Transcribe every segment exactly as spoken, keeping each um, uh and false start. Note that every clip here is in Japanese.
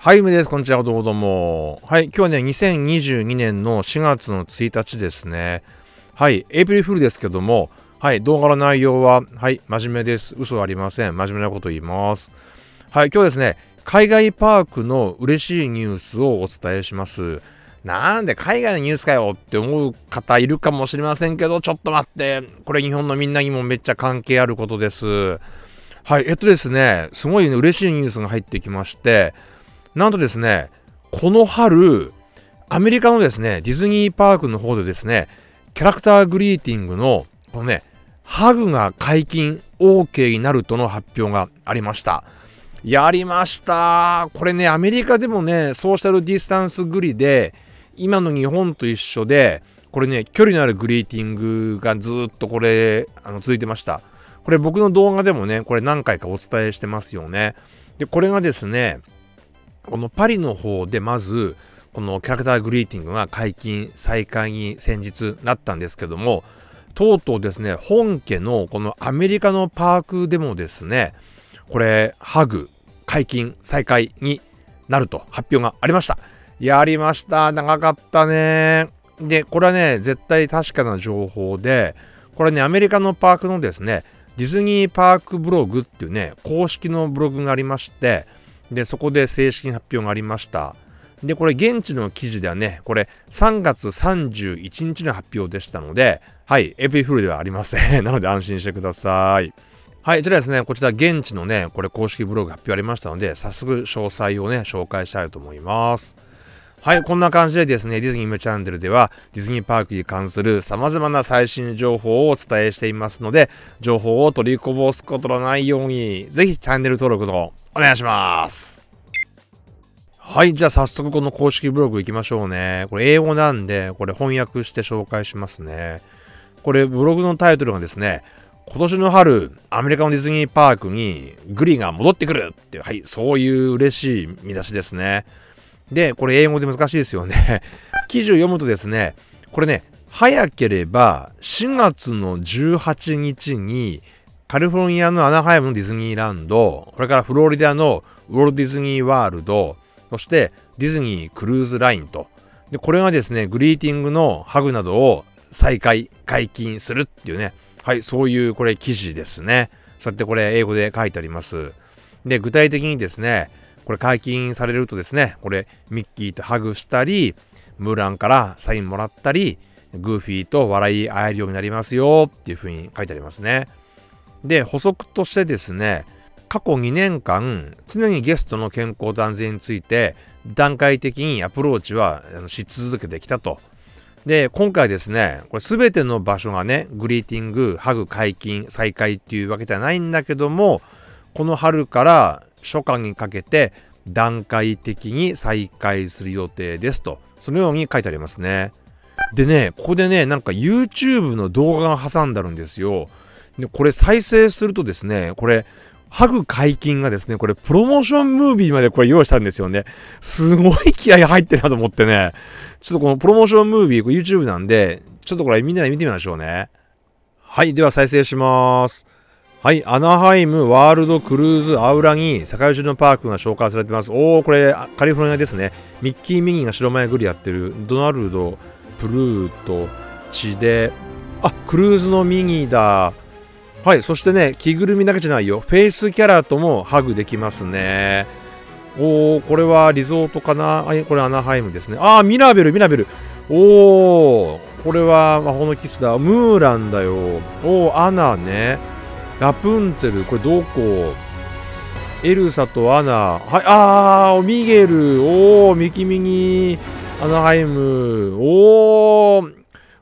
はい、梅です。こんにちは。どうもどうも。はい、今日はね、にせんにじゅうにねんのしがつのついたちですね。はい、エイプリルフールですけども、はい、動画の内容は、はい、真面目です。嘘はありません。真面目なこと言います。はい、今日ですね、海外パークの嬉しいニュースをお伝えします。なんで海外のニュースかよって思う方いるかもしれませんけど、ちょっと待って、これ日本のみんなにもめっちゃ関係あることです。はい、えっとですね、すごい、ね、嬉しいニュースが入ってきまして、なんとですね、この春、アメリカのですね、ディズニーパークの方でですね、キャラクターグリーティングの、このね、ハグが解禁 オーケー になるとの発表がありました。やりました。これね、アメリカでもね、ソーシャルディスタンスグリで、今の日本と一緒で、これね、距離のあるグリーティングがずっとこれ、あの続いてました。これ僕の動画でもね、これ何回かお伝えしてますよね。で、これがですね、このパリの方でまずこのキャラクターグリーティングが解禁再開に先日なったんですけども、とうとうですね、本家のこのアメリカのパークでもですね、これハグ解禁再開になると発表がありました。やりました。長かったね。でこれはね、絶対確かな情報で、これね、アメリカのパークのですね、ディズニーパークブログっていうね、公式のブログがありまして、で、そこで正式に発表がありました。で、これ現地の記事ではね、これさんがつさんじゅういちにちの発表でしたので、はい、エイプリルフールではありません。なので安心してください。はい、じゃあですね、こちら現地のね、これ公式ブログ発表ありましたので、早速詳細をね、紹介したいと思います。はい、こんな感じでですね、ディズニー夢チャンネルでは、ディズニーパークに関する様々な最新情報をお伝えしていますので、情報を取りこぼすことのないように、ぜひチャンネル登録のお願いします。はい、じゃあ早速この公式ブログ行きましょうね。これ英語なんで、これ翻訳して紹介しますね。これブログのタイトルがですね、今年の春、アメリカのディズニーパークにグリが戻ってくるっていう、はい、そういう嬉しい見出しですね。で、これ英語で難しいですよね。記事を読むとですね、これね、早ければしがつのじゅうはちにちにカリフォルニアのアナハイムのディズニーランド、これからフロリダのウォルトディズニーワールド、そしてディズニークルーズラインと。で、これがですね、グリーティングのハグなどを再開、解禁するっていうね、はい、そういうこれ記事ですね。そうやってこれ英語で書いてあります。で、具体的にですね、これ解禁されるとですね、これミッキーとハグしたり、ムーランからサインもらったり、グーフィーと笑い合えるようになりますよっていうふうに書いてありますね。で、補足としてですね、過去にねんかん、常にゲストの健康と安全について、段階的にアプローチはし続けてきたと。で、今回ですね、これ全ての場所がね、グリーティング、ハグ解禁、再開っていうわけではないんだけども、この春から、初夏にかけて段階的に再開する予定ですと、そのように書いてありますね。でね、ここでね、なんか ユーチューブ の動画が挟んであるんですよ。で、これ再生するとですね、これ、ハグ解禁がですね、これプロモーションムービーまでこれ用意したんですよね。すごい気合い入ってるなと思ってね。ちょっとこのプロモーションムービー、ユーチューブ なんで、ちょっとこれみんなで見てみましょうね。はい、では再生します。はい、アナハイムワールドクルーズアウラに世界中のパークが紹介されています。おー、これカリフォルニアですね。ミッキー・ミニーが白前グリやってる。ドナルド、プルート、チデ。あ、クルーズのミニーだ。はい、そしてね、着ぐるみだけじゃないよ。フェイスキャラともハグできますね。おー、これはリゾートかな。はい、これアナハイムですね。あー、ミラベル、ミラベル。おー、これは魔法のキスだ。ムーランだよ。おー、アナね。ラプンツェル、これどこ？エルサとアナ。はい、あー、ミゲル。おー、ミキミニー。アナハイム。おー、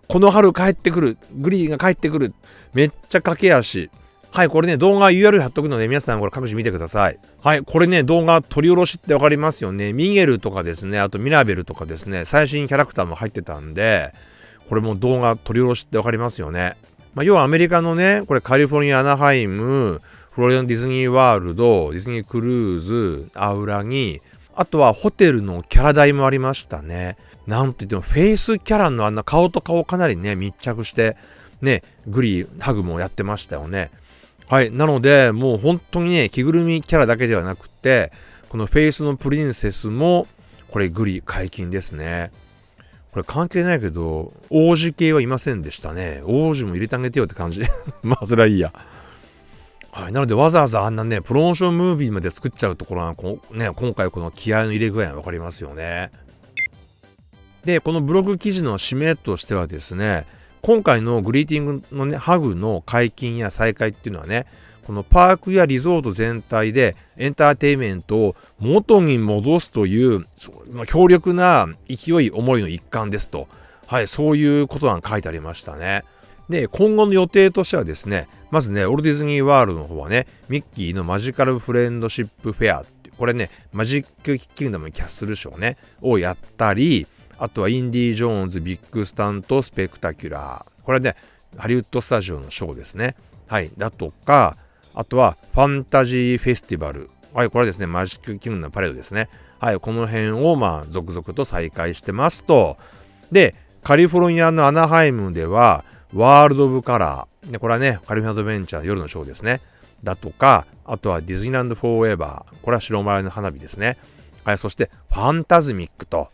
この春帰ってくる。グリーが帰ってくる。めっちゃ駆け足。はい、これね、動画 ユーアールエル 貼っとくので、皆さんこれ各自見てください。はい、これね、動画取り下ろしってわかりますよね。ミゲルとかですね、あとミラベルとかですね、最新キャラクターも入ってたんで、これも動画取り下ろしってわかりますよね。まあ、要はアメリカのね、これカリフォルニア、アナハイム、フロリダのディズニーワールド、ディズニークルーズ、アウラに、あとはホテルのキャラ代もありましたね。なんといってもフェイスキャラのあんな顔と顔かなりね、密着して、ね、グリ、ハグもやってましたよね。はい。なので、もう本当にね、着ぐるみキャラだけではなくて、このフェイスのプリンセスも、これグリ解禁ですね。これ関係ないけど、王子系はいませんでしたね。王子も入れてあげてよって感じ。まあ、それはいいや。はい。なので、わざわざあんなね、プロモーションムービーまで作っちゃうところは、こうね、今回この気合の入れ具合がわかりますよね。で、このブログ記事の締めとしてはですね、今回のグリーティングのね、ハグの解禁や再開っていうのはね、このパークやリゾート全体でエンターテインメントを元に戻すという、強力な勢い、思いの一環ですと。はい、そういうことが書いてありましたね。で、今後の予定としてはですね、まずね、オールディズニーワールドの方はね、ミッキーのマジカルフレンドシップフェアって、これね、マジックキングダムキャッスルショーね、をやったり、あとはインディ・ジョーンズ、ビッグスタント、スペクタキュラー。これね、ハリウッドスタジオのショーですね。はい。だとか、あとはファンタジーフェスティバル。はい。これはですね、マジックキングダムのパレードですね。はい。この辺を、まあ、続々と再開してますと。で、カリフォルニアのアナハイムでは、ワールド・オブ・カラー。で、これはね、カリフォルニア・アドベンチャー、夜のショーですね。だとか、あとはディズニーランド・フォーエバー。これは白丸の花火ですね。はい。そして、ファンタズミックと。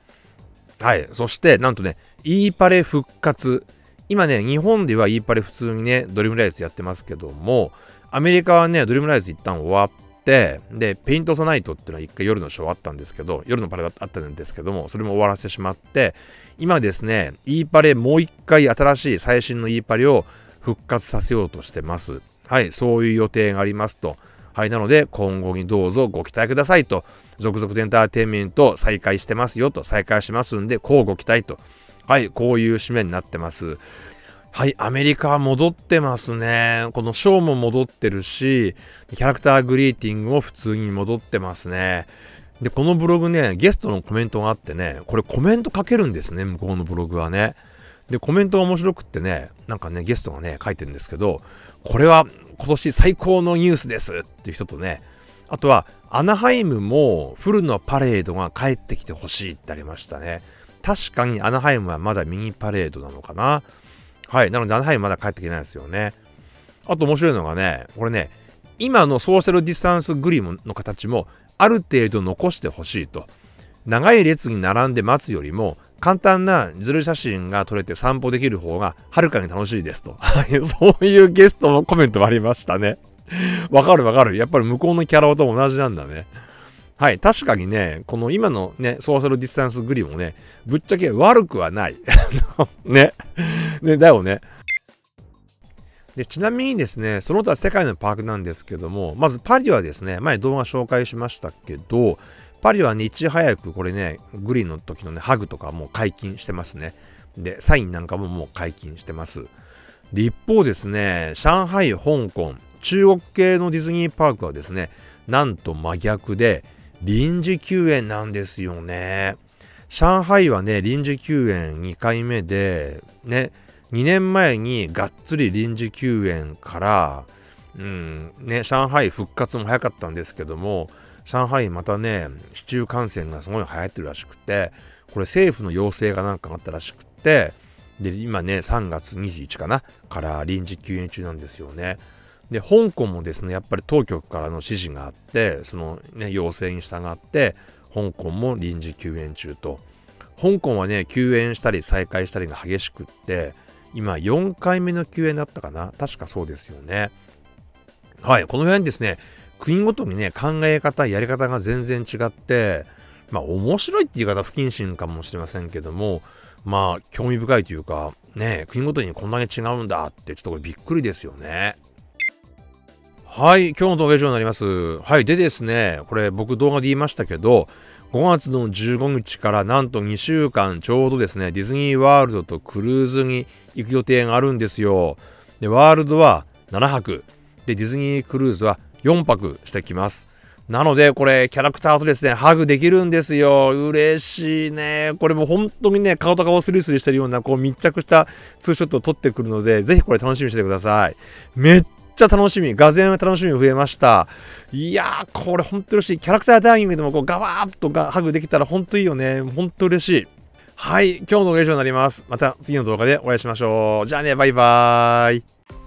はい。そして、なんとね、イーパレ復活。今ね、日本ではイーパレ普通にね、ドリームライズやってますけども、アメリカはね、ドリームライズ一旦終わって、で、ペイントサナイトっていうのは一回夜のショーあったんですけど、夜のパレードあったんですけども、それも終わらせてしまって、今ですね、イーパレもう一回新しい最新のイーパレを復活させようとしてます。はい。そういう予定がありますと。はい。なので、今後にどうぞご期待くださいと。続々とエンターテインメントを再開してますよと。再開しますんで、こうご期待と。はい。こういう締めになってます。はい。アメリカは戻ってますね。このショーも戻ってるし、キャラクターグリーティングも普通に戻ってますね。で、このブログね、ゲストのコメントがあってね、これコメント書けるんですね。向こうのブログはね。で、コメントが面白くってね、なんかね、ゲストがね、書いてるんですけど、これは今年最高のニュースですっていう人とね、あとは、アナハイムもフルのパレードが帰ってきてほしいってありましたね。確かにアナハイムはまだミニパレードなのかな。はい。なので、アナハイムまだ帰ってきてないですよね。あと面白いのがね、これね、今のソーシャルディスタンスグリムの形も、ある程度残してほしいと。長い列に並んで待つよりも、簡単な自撮り写真が撮れて散歩できる方がはるかに楽しいですと。そういうゲストのコメントもありましたね。わかるわかる。やっぱり向こうのキャラと同じなんだね。はい。確かにね、この今のね、ソーシャルディスタンスグリもね、ぶっちゃけ悪くはない。ね。ね、だよね。で、ちなみにですね、その他世界のパークなんですけども、まずパリはですね、前動画紹介しましたけど、パリはね、いち早くこれね、グリーンの時のね、ハグとかもう解禁してますね。で、サインなんかももう解禁してます。で、一方ですね、上海、香港、中国系のディズニーパークはですね、なんと真逆で、臨時休園なんですよね。上海はね、臨時休園にかいめで、ね、にねんまえにがっつり臨時休園から、うん、ね、上海復活も早かったんですけども、上海またね、市中感染がすごい流行ってるらしくて、これ政府の要請がなんかあったらしくて、で、今ね、さんがつにじゅういちにちかな、から臨時休園中なんですよね。で、香港もですね、やっぱり当局からの指示があって、そのね、要請に従って、香港も臨時休園中と。香港はね、休園したり再開したりが激しくって、今よんかいめの休園だったかな、確かそうですよね。はい、この辺ですね、国ごとにね、考え方、やり方が全然違って、まあ、面白いっていう言い方不謹慎かもしれませんけども、まあ、興味深いというか、ね、国ごとにこんだけ違うんだって、ちょっとこれびっくりですよね。はい、今日の動画以上になります。はい、でですね、これ僕動画で言いましたけど、ごがつのじゅうごにちからなんとにしゅうかんちょうどですね、ディズニーワールドとクルーズに行く予定があるんですよ。で、ワールドはななはく、で、ディズニークルーズはよんぱくしてきます。なので、これ、キャラクターとですね、ハグできるんですよ。嬉しいね。これもう本当にね、顔と顔をスリスリしてるような、こう密着したツーショットを撮ってくるので、ぜひこれ楽しみにしてください。めっちゃ楽しみ。がぜん楽しみ増えました。いやー、これ本当嬉しい。キャラクターダイニングでもこうガワーッとハグできたら本当いいよね。本当嬉しい。はい、今日の動画以上になります。また次の動画でお会いしましょう。じゃあね、バイバーイ。